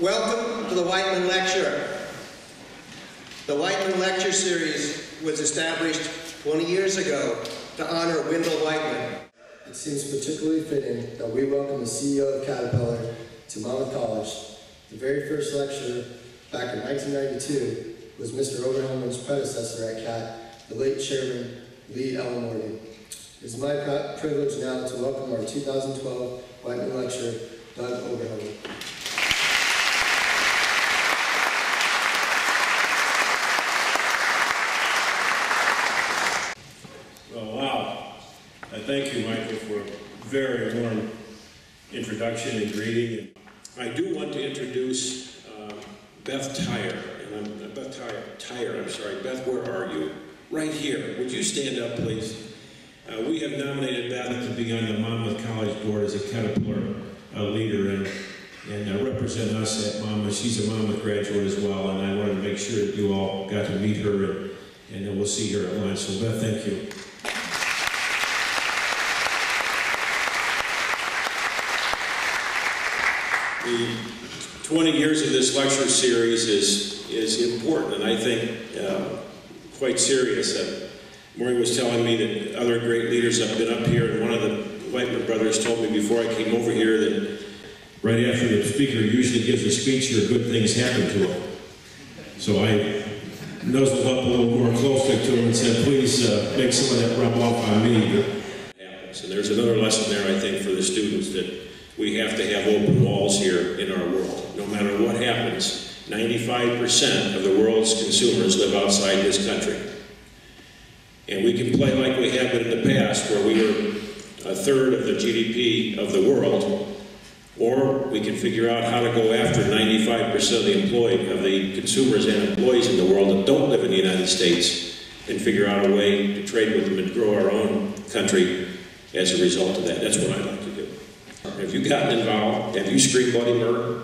Welcome to the Whiteman Lecture. The Whiteman Lecture Series was established 20 years ago to honor Wendell Whiteman. It seems particularly fitting that we welcome the CEO of Caterpillar to Monmouth College. The very first lecture back in 1992 was Mr. Oberhelman's predecessor at CAT, the late Chairman Lee L. Morgan. It is my privilege now to welcome our 2012 Whiteman Lecturer, Doug Oberhelman. Thank you, Michael, for a very warm introduction and greeting. I do want to introduce Beth Tyre. And Beth, where are you? Right here. Would you stand up, please? We have nominated Beth to be on the Monmouth College board as a Caterpillar leader and represent us at Monmouth. She's a Monmouth graduate as well, and I wanted to make sure that you all got to meet her, and then we'll see her at lunch. So, Beth, thank you. The 20 years of this lecture series is important, and I think quite serious. Maury was telling me that other great leaders have been up here, and one of the Whiteman brothers told me before I came over here that right after the speaker usually gives a speech here, good things happen to him. So I nuzzled up a little more closely to him and said, please make some of that rub off on me. So there's another lesson there, I think, for the students that we have to have open walls here in our world. No matter what happens, 95% of the world's consumers live outside this country. And we can play like we have been in the past, where we were a third of the GDP of the world, or we can figure out how to go after 95% of the consumers and employees in the world that don't live in the United States, and figure out a way to trade with them and grow our own country as a result of that. That's what I'd like to do. Have you gotten involved? Have you screamed bloody murder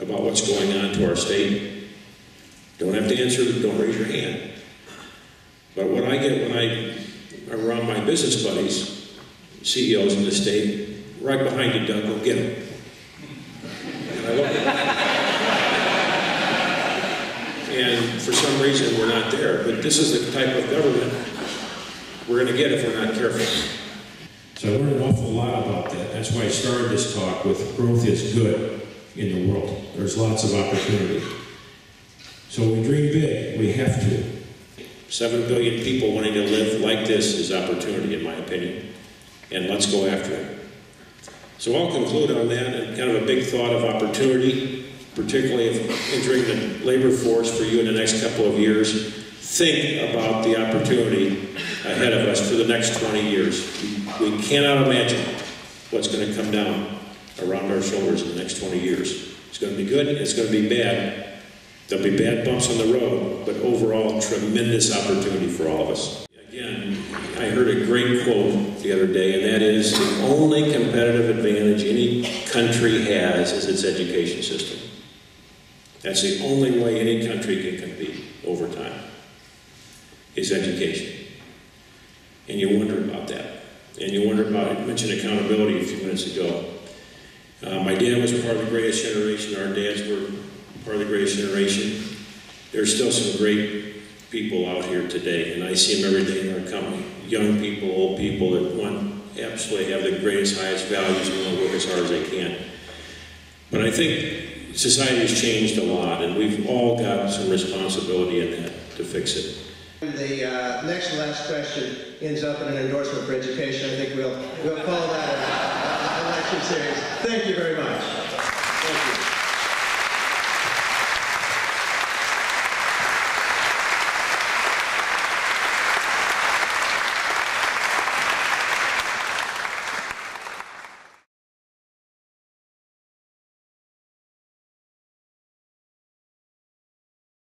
about what's going on to our state? Don't have to answer, don't raise your hand. But what I get when I'm around my business buddies, CEOs in the state, right behind you, Doug, go get them. And I love that. And for some reason, we're not there. But this is the type of government we're going to get if we're not careful. So I learned an awful lot about that. That's why I started this talk with growth is good in the world. There's lots of opportunity. So we dream big, we have to. 7 billion people wanting to live like this is opportunity, in my opinion. And let's go after it. So I'll conclude on that, and kind of a big thought of opportunity, particularly if entering the labor force for you in the next couple of years. Think about the opportunity ahead of us for the next 20 years. We cannot imagine what's going to come down around our shoulders in the next 20 years. It's going to be good, it's going to be bad. There'll be bad bumps on the road, but overall, tremendous opportunity for all of us. Again, I heard a great quote the other day, and that is, the only competitive advantage any country has is its education system. That's the only way any country can compete over time, is education. And you wonder about that. And you wonder about it. I mentioned accountability a few minutes ago. My dad was part of the greatest generation. Our dads were part of the greatest generation. There's still some great people out here today, and I see them every day in our company. Young people, old people that want to absolutely have the greatest, highest values and want to work as hard as they can. But I think society has changed a lot, and we've all got some responsibility in that to fix it. The last question ends up in an endorsement for education. I think we'll call that a lecture series. Thank you very much. Thank you.